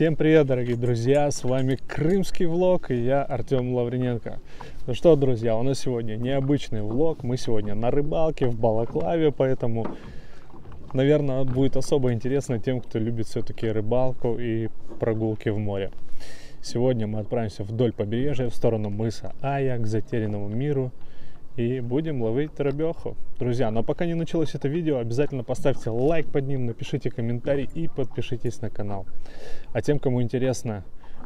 Всем привет, дорогие друзья, с вами Крымский Влог и я, Артем Лавриненко. Ну что, друзья, у нас сегодня необычный влог, мы сегодня на рыбалке в Балаклаве, поэтому, наверное, будет особо интересно тем, кто любит все-таки рыбалку и прогулки в море. Сегодня мы отправимся вдоль побережья, в сторону мыса Ая, к Затерянному миру. И будем ловить тарабеху. Друзья, но пока не началось это видео, обязательно поставьте лайк под ним, напишите комментарий и подпишитесь на канал. А тем, кому интересно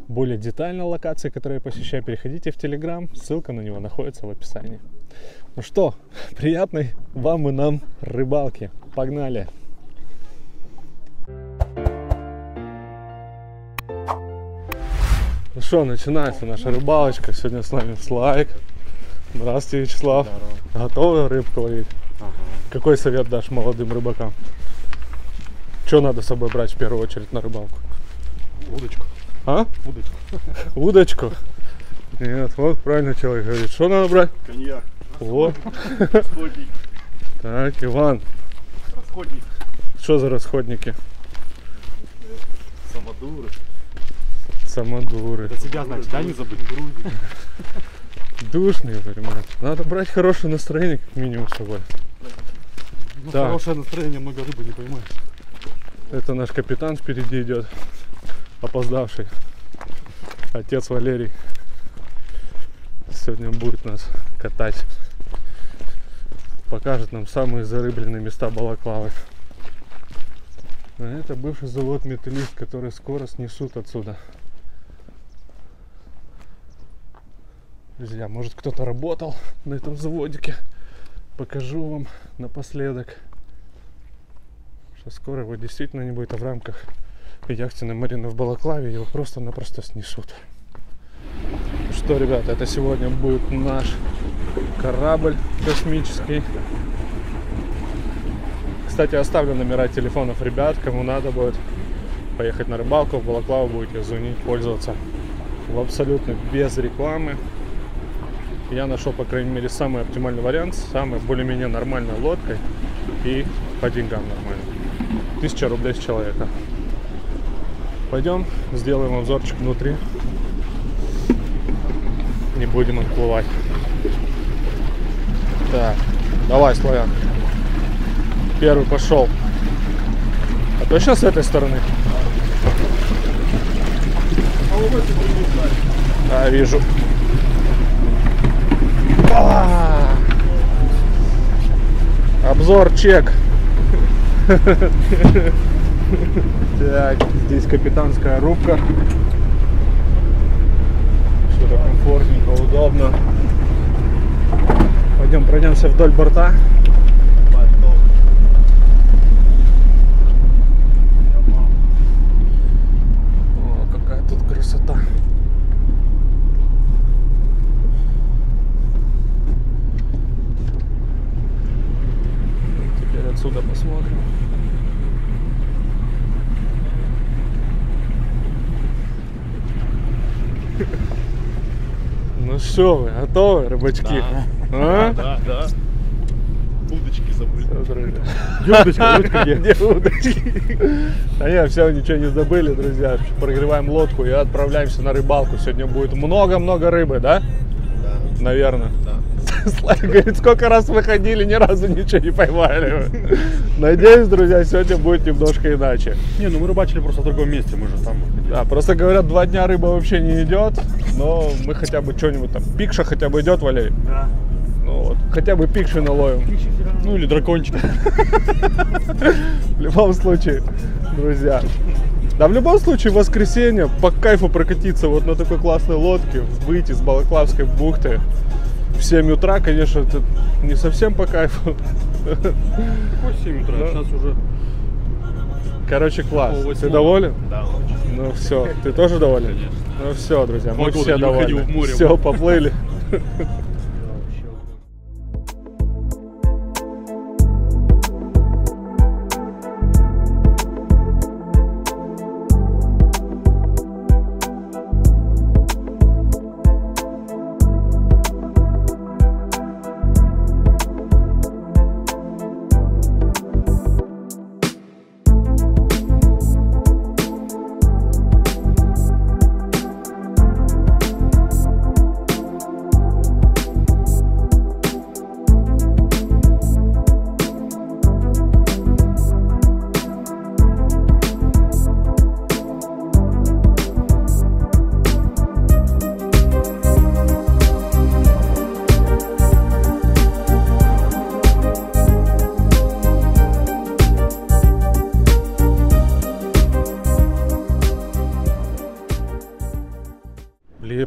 более детально локации, которые я посещаю, переходите в Телеграм, ссылка на него находится в описании. Ну что, приятной вам и нам рыбалки. Погнали! Ну что, начинается наша рыбалочка. Сегодня с нами Слайк. Здравствуйте, Вячеслав. Здорово. Готовы рыбку ловить? Ага. Какой совет дашь молодым рыбакам? Что надо с собой брать в первую очередь на рыбалку? Удочку. А? Удочку. Удочку? Нет, вот правильно человек говорит. Что надо брать? Коньяк. Вот. Расходник. Так, Иван. Расходник. Что за расходники? Самодуры. Самодуры. Это себя, значит, да, не забыть? Душные, понимаете. Надо брать хорошее настроение, как минимум, с собой. Ну, да. Хорошее настроение, много рыбы не поймаешь. Это наш капитан впереди идет, опоздавший. Отец Валерий. Сегодня будет нас катать. Покажет нам самые зарыбленные места Балаклавы. А это бывший завод «Металлист», который скоро снесут отсюда. Друзья, может кто-то работал на этом заводике. Покажу вам напоследок, что скоро его действительно не будет, а в рамках яхтенной марины в Балаклаве его просто-напросто снесут. Что, ребята, это сегодня будет наш корабль космический. Кстати, оставлю номера телефонов ребят, кому надо будет поехать на рыбалку в Балаклаву, будете звонить, пользоваться. Абсолютно без рекламы. Я нашел, по крайней мере, самый оптимальный вариант, самой более-менее нормальной лодкой и по деньгам нормально. 1000 рублей с человека. Пойдем, сделаем обзорчик внутри. Не будем отплывать. Так, давай, Славян. Первый пошел. А то сейчас с этой стороны. А, вижу. Обзор, чек. Так, здесь капитанская рубка. Что-то комфортненько, удобно. Пойдем пройдемся вдоль борта. О, какая тут красота. Отсюда посмотрим. Ну что, вы готовы, рыбачки? Да, а? Да. Удочки забыли. Где удочки? А я все, ничего не забыли, друзья. Прогреваем лодку и отправляемся на рыбалку. Сегодня будет много-много рыбы, да? Да. Наверное. Да. Слайк говорит, сколько раз выходили, ни разу ничего не поймали. Надеюсь, друзья, сегодня будет немножко иначе. Не, ну мы рыбачили просто в другом месте, мы же там. Да, просто говорят, 2 дня рыба вообще не идет, но мы хотя бы что-нибудь там. Пикша хотя бы идет, Валерий? Да. Ну вот, хотя бы пикши наловим. Ну или дракончик. В любом случае, друзья. Да в любом случае, в воскресенье по кайфу прокатиться вот на такой классной лодке, выйти с Балаклавской бухты. В 7 утра, конечно, это не совсем по кайфу. Какой 7 утра? Да. Сейчас уже... Короче, класс. Ты доволен? Да, очень. Ну все, ты тоже доволен? Конечно. Ну все, друзья, мы все довольны. Все, поплыли.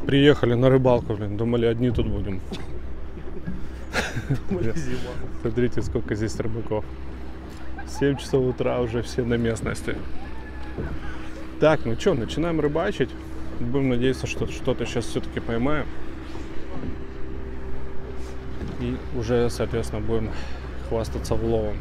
приехали на рыбалку, блин, думали, одни тут будем. Смотрите, сколько здесь рыбаков. 7 часов утра уже все на местности. Так, ну что, начинаем рыбачить. Будем надеяться, что что-то сейчас все-таки поймаем. И уже, соответственно, будем хвастаться вловом.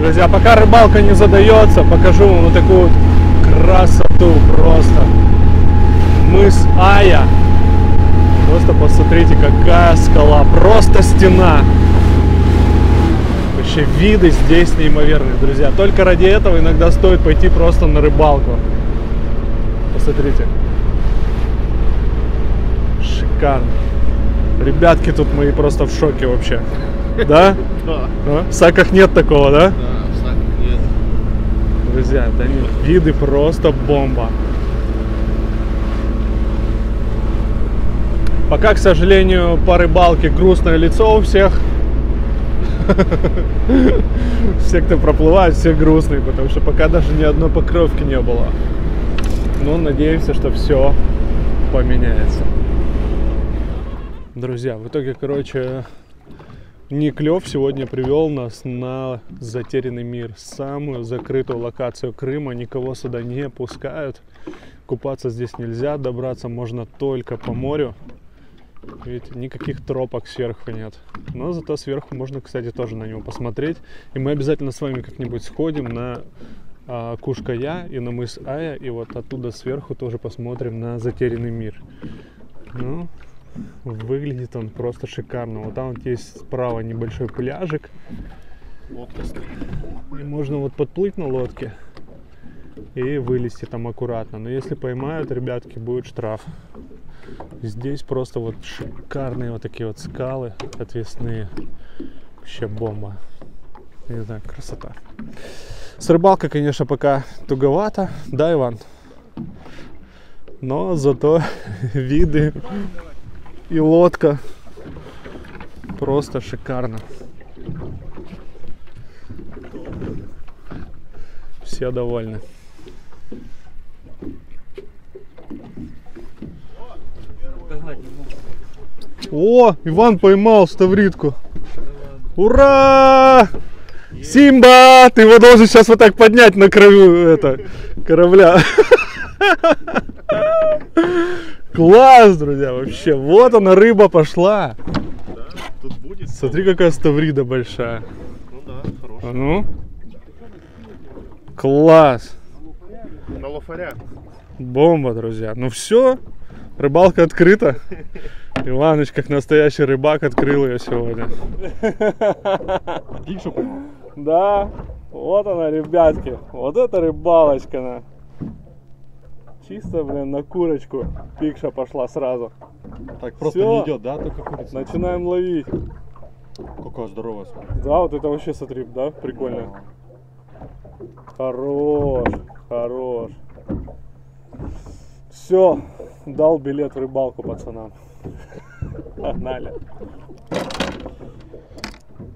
Друзья, пока рыбалка не задается, покажу вам вот такую вот красоту просто. Мыс Ая. Просто посмотрите, какая скала. Просто стена. Вообще виды здесь неимоверные, друзья. Только ради этого иногда стоит пойти просто на рыбалку. Посмотрите. Шикарно. Ребятки тут мои просто в шоке вообще. Да? Да. В саках нет такого, да? Да, в саках нет. Друзья, да нет, виды просто бомба. Пока, к сожалению, по рыбалке грустное лицо у всех. Все, кто проплывает, все грустные, потому что пока даже ни одной покровки не было. Но надеемся, что все поменяется. Друзья, в итоге, короче... Не клев сегодня привел нас на Затерянный мир, самую закрытую локацию Крыма, никого сюда не пускают, купаться здесь нельзя, добраться можно только по морю, ведь никаких тропок сверху нет, но зато сверху можно, кстати, тоже на него посмотреть, и мы обязательно с вами как-нибудь сходим на Кушкая и на мыс Ая, и вот оттуда сверху тоже посмотрим на Затерянный мир. Ну... Выглядит он просто шикарно. Вот там вот есть справа небольшой пляжик. Лодка стоит. И можно вот подплыть на лодке и вылезти там аккуратно. Но если поймают, ребятки, будет штраф. Здесь просто вот шикарные вот такие вот скалы отвесные. Вообще бомба. Не знаю, красота. С рыбалкой, конечно, пока туговато. Да, Иван? Но зато виды... И лодка просто шикарно. Все довольны. О, Иван поймал ставридку. Ура! Симба! Ты его должен сейчас вот так поднять на краю корабля. Класс, друзья, вообще. Вот она, рыба пошла. Да, тут будет. Смотри, какая ставрида большая. Ну да, хорошая. А ну. Класс. На луфаря. Бомба, друзья. Ну все, рыбалка открыта. Иваныч, как настоящий рыбак, открыл ее сегодня. Пикшу поймал. Да, вот она, ребятки. Вот это рыбалочка она. Чисто, блин, на курочку. Пикша пошла сразу. Так просто все. Не идет, да? Только курица. Начинаем ловить. Какая здоровая. Да, вот это вообще смотри, да? Прикольно. Да. Хорош, хорош. Все, дал билет в рыбалку пацанам. Погнали.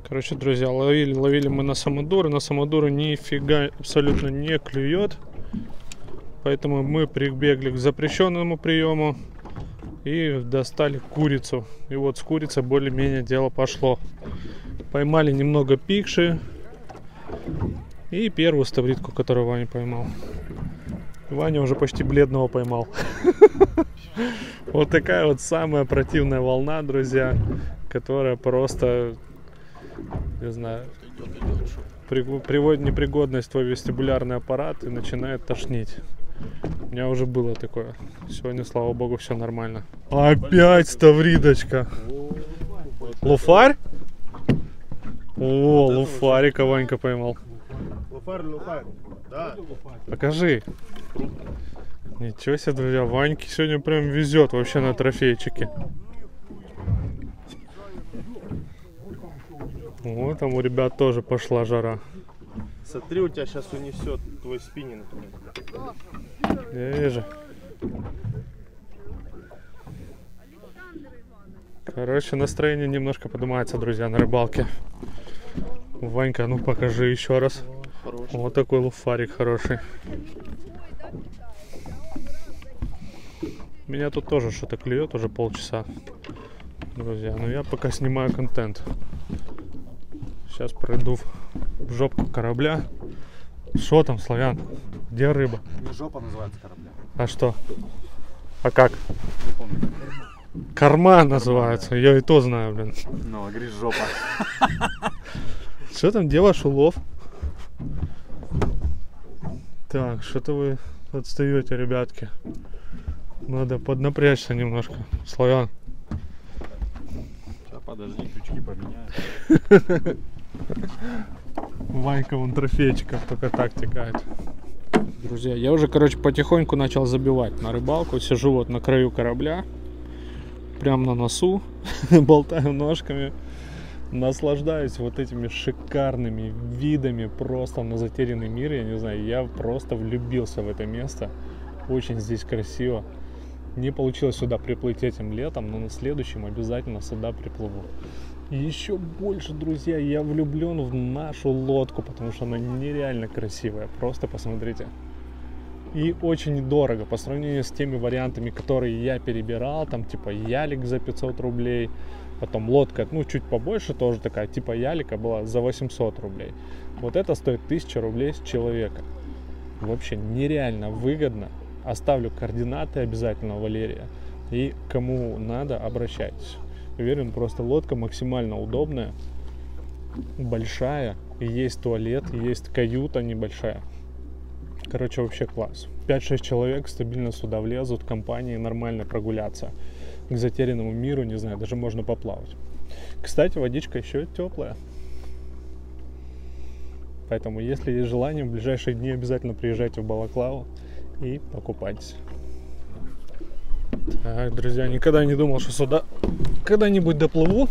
Короче, друзья, ловили мы на самодуры. На самодуры нифига абсолютно не клюет. Поэтому мы прибегли к запрещенному приему и достали курицу. И вот с курицей более-менее дело пошло. Поймали немного пикши и первую ставридку, которую Ваня поймал. Ваня уже почти бледного поймал. Вот такая вот самая противная волна, друзья, которая просто, не знаю, приводит в непригодность твой вестибулярный аппарат и начинает тошнить. У меня уже было такое. Сегодня, слава богу, все нормально. Опять ставридочка. Луфарь? О, луфарика Ванька поймал. Луфарь, луфарь. Да. Покажи. Ничего себе, друзья, Ваньке сегодня прям везет вообще на трофейчике. Вот там у ребят тоже пошла жара. Смотри, у тебя сейчас унесет твой спиннинг. Я вижу. Короче, настроение немножко поднимается, друзья, на рыбалке. Ванька, ну покажи еще раз. Хороший. Вот такой луфарик хороший. Меня тут тоже что-то клюет уже полчаса, друзья. Но я пока снимаю контент. Сейчас пройду в жопку корабля. Что там, славян? Где рыба? Не жопа называется корабля. А что? А как? Не помню. Корма называется. Я и то знаю, блин. Ну, а говоришь жопа. Что там делаешь, улов? Так, что-то вы отстаете, ребятки. Надо поднапрячься немножко. Славян. Сейчас подожди, крючки поменяю. Ванька вон трофейчиков только так текает. Друзья, я уже, короче, потихоньку начал забивать на рыбалку. Сижу вот на краю корабля. Прям на носу. Болтаю ножками. Наслаждаюсь вот этими шикарными видами просто на затерянный мир. Я не знаю, я просто влюбился в это место. Очень здесь красиво. Не получилось сюда приплыть этим летом, но на следующем обязательно сюда приплыву. И еще больше, друзья, я влюблен в нашу лодку, потому что она нереально красивая. Просто посмотрите. И очень недорого по сравнению с теми вариантами, которые я перебирал. Там типа ялик за 500 рублей. Потом лодка, ну чуть побольше тоже такая, типа ялика была за 800 рублей. Вот это стоит 1000 рублей с человека. Вообще нереально выгодно. Оставлю координаты обязательно Валерия. И кому надо, обращайтесь. Уверен, просто лодка максимально удобная, большая. Есть туалет, есть каюта небольшая. Короче, вообще класс. 5-6 человек стабильно сюда влезут, компании нормально прогуляться. К затерянному миру, не знаю, даже можно поплавать. Кстати, водичка еще теплая. Поэтому, если есть желание, в ближайшие дни обязательно приезжайте в Балаклаву и покупайтесь. Так, друзья, никогда не думал, что сюда когда-нибудь доплыву.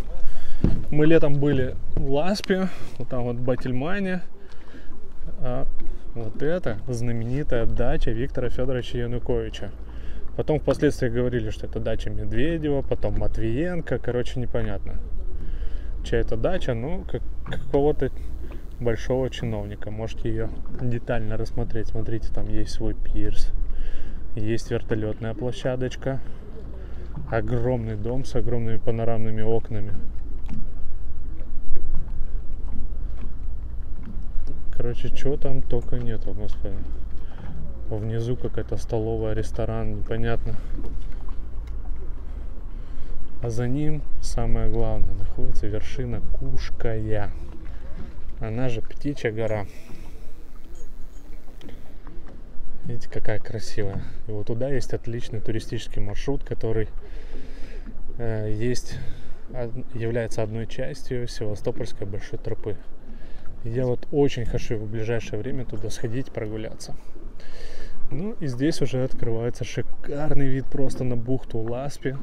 Мы летом были в Ласпи, вот там вот Батильмане. А вот это знаменитая дача Виктора Федоровича Януковича. Потом впоследствии говорили, что это дача Медведева, потом Матвиенко, короче, непонятно, чья это дача, ну, какого-то большого чиновника. Можете ее детально рассмотреть. Смотрите, там есть свой пирс, есть вертолетная площадочка, огромный дом с огромными панорамными окнами. Короче, чего там только нету, господи. Внизу какая-то столовая, ресторан, непонятно. А за ним, самое главное, находится вершина Кушкая. Она же Птичья гора. Видите, какая красивая. И вот туда есть отличный туристический маршрут, который является одной частью Севастопольской большой тропы. Я вот очень хочу в ближайшее время туда сходить, прогуляться. Ну и здесь уже открывается шикарный вид просто на бухту Ласпи,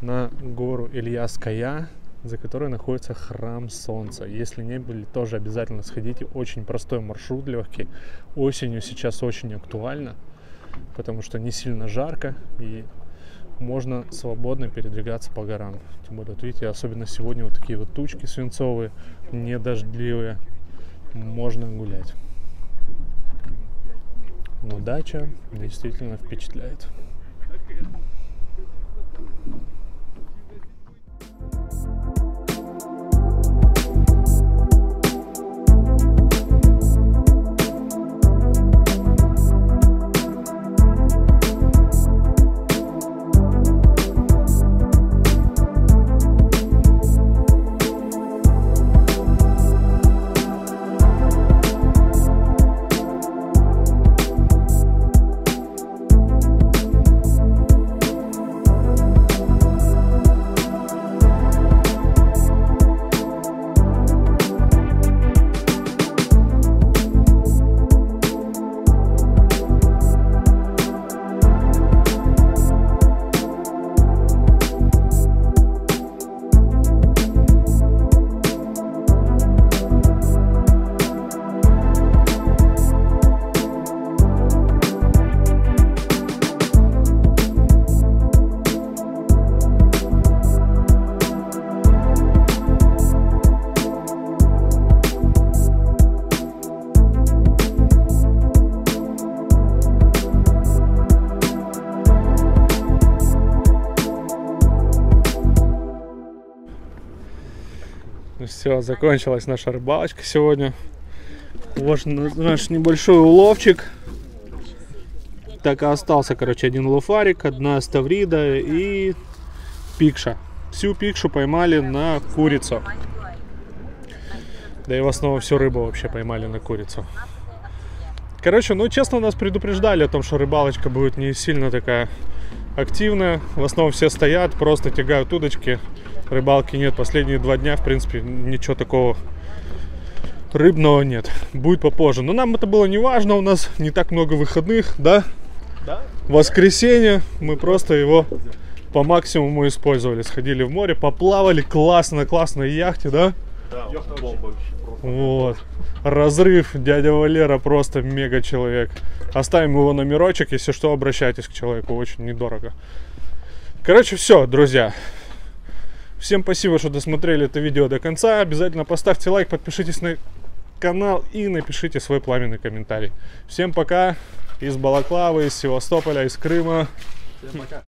на гору Ильяская, за которой находится храм солнца. Если не были, тоже обязательно сходите. Очень простой маршрут, легкий. Осенью сейчас очень актуально, потому что не сильно жарко и можно свободно передвигаться по горам. Тем более, вот видите, особенно сегодня вот такие вот тучки свинцовые, не дождливые. Можно гулять. Но дача действительно впечатляет. Ну все, закончилась наша рыбалочка сегодня. Вот наш небольшой уловчик. Так и остался, короче, один луфарик, одна ставрида и пикша. Всю пикшу поймали на курицу. Да и в основном всю рыбу вообще поймали на курицу. Короче, ну честно, нас предупреждали о том, что рыбалочка будет не сильно такая активная. В основном все стоят, просто тягают удочки. Рыбалки нет. Последние два дня, в принципе, ничего такого рыбного нет. Будет попозже. Но нам это было не важно. У нас не так много выходных, да? Да. Воскресенье. Мы просто его по максимуму использовали. Сходили в море, поплавали классно на классной яхте, да? Да, бомба. Вот. Разрыв, дядя Валера просто мега человек. Оставим его номерочек, если что, обращайтесь к человеку, очень недорого. Короче, все, друзья. Всем спасибо, что досмотрели это видео до конца. Обязательно поставьте лайк, подпишитесь на канал и напишите свой пламенный комментарий. Всем пока из Балаклавы, из Севастополя, из Крыма. Всем пока.